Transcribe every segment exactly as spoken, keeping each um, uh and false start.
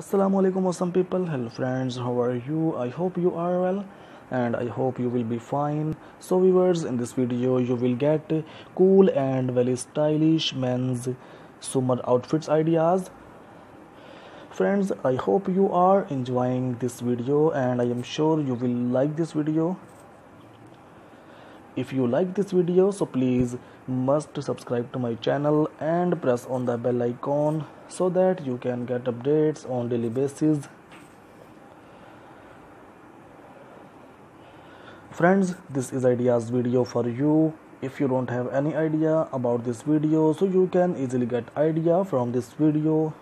Assalamualaikum awesome people, hello friends, how are you? I hope you are well and I hope you will be fine. So viewers, in this video you will get cool and very stylish men's summer outfits ideas. Friends, I hope you are enjoying this video and I am sure you will like this video. If you like this video, so please must subscribe to my channel and press on the bell icon so that you can get updates on daily basis. Friends, this is ideas video for you. If you don't have any idea about this video, so you can easily get idea from this video.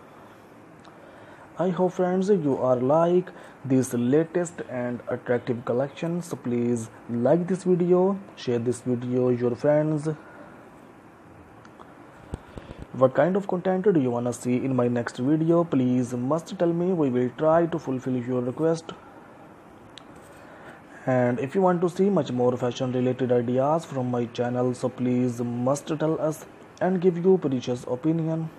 I hope friends you are like this latest and attractive collection, so please like this video, share this video your friends. What kind of content do you wanna see in my next video? Please must tell me, we will try to fulfill your request. And if you want to see much more fashion related ideas from my channel, so please must tell us and give your precious opinion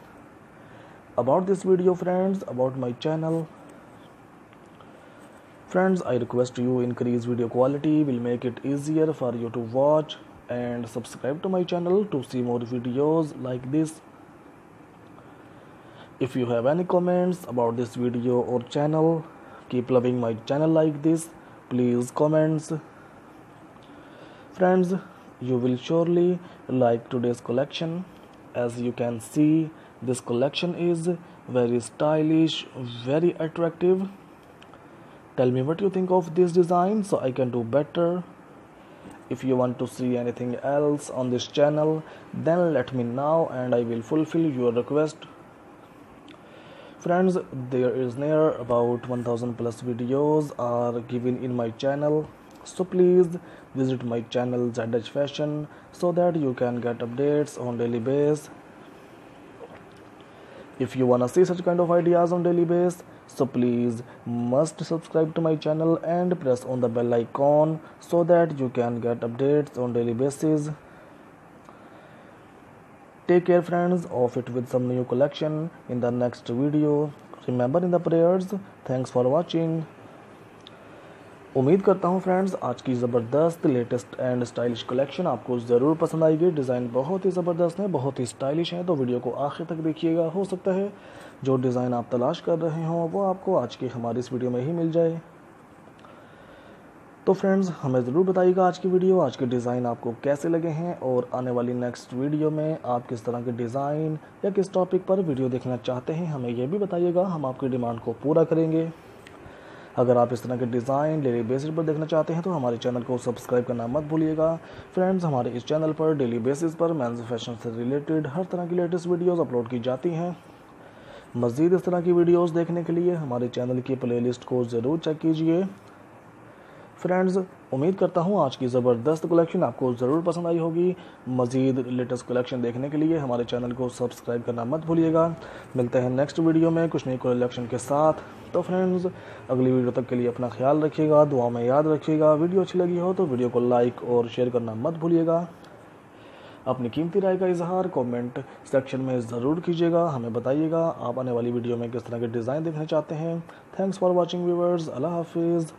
about this video friends, about my channel. Friends, I request you increase video quality, will make it easier for you to watch, and subscribe to my channel to see more videos like this. If you have any comments about this video or channel, keep loving my channel like this, please comments. Friends, you will surely like today's collection. As you can see, this collection is very stylish, very attractive. Tell me what you think of this design so I can do better. If you want to see anything else on this channel, then let me know and I will fulfill your request. Friends, there is near about one thousand plus videos are given in my channel. So please visit my channel Z H Fashion so that you can get updates on daily basis. If you wanna see such kind of ideas on daily basis, so please must subscribe to my channel and press on the bell icon so that you can get updates on daily basis. Take care friends, off it with some new collection in the next video. Remember in the prayers. Thanks for watching. उम्मीद करता हूँ friends आज की ज़बरदस्त latest and stylish collection आपको ज़रूर पसंद आएगी। डिज़ाइन बहुत ही ज़बरदस्त है, बहुत ही स्टाइलिश है, तो वीडियो को आखिर तक देखिएगा। हो सकता है जो डिज़ाइन आप तलाश कर रहे हों वो आपको आज की हमारी इस वीडियो में ही मिल जाए। तो फ्रेंड्स हमें ज़रूर बताइएगा आज की वीडियो, आज के डिज़ाइन आपको कैसे लगे हैं, और आने वाली नेक्स्ट वीडियो में आप किस तरह के डिज़ाइन या किस टॉपिक पर वीडियो देखना चाहते हैं हमें यह भी बताइएगा। हम आपकी डिमांड को पूरा करेंगे। अगर आप इस तरह के डिज़ाइन डेली बेसिस पर देखना चाहते हैं तो हमारे चैनल को सब्सक्राइब करना मत भूलिएगा। फ्रेंड्स, हमारे इस चैनल पर डेली बेसिस पर मेंस फैशन से रिलेटेड हर तरह की लेटेस्ट वीडियोस अपलोड की जाती हैं। मज़ीद इस तरह की वीडियोस देखने के लिए हमारे चैनल की प्लेलिस्ट को ज़रूर चेक कीजिए। फ्रेंड्स, उम्मीद करता हूँ आज की ज़बरदस्त कलेक्शन आपको ज़रूर पसंद आई होगी। मज़ीद लेटेस्ट कलेक्शन देखने के लिए हमारे चैनल को सब्सक्राइब करना मत भूलिएगा। मिलते हैं नेक्स्ट वीडियो में कुछ नई कलेक्शन के साथ। तो फ्रेंड्स, अगली वीडियो तक के लिए अपना ख्याल रखिएगा, दुआ में याद रखिएगा। वीडियो अच्छी लगी हो तो वीडियो को लाइक और शेयर करना मत भूलिएगा। अपनी कीमती राय का इजहार कमेंट सेक्शन में ज़रूर कीजिएगा। हमें बताइएगा आप आने वाली वीडियो में किस तरह के डिज़ाइन देखना चाहते हैं। थैंक्स फॉर वॉचिंग व्यूवर्स, अल्लाह हाफिज़।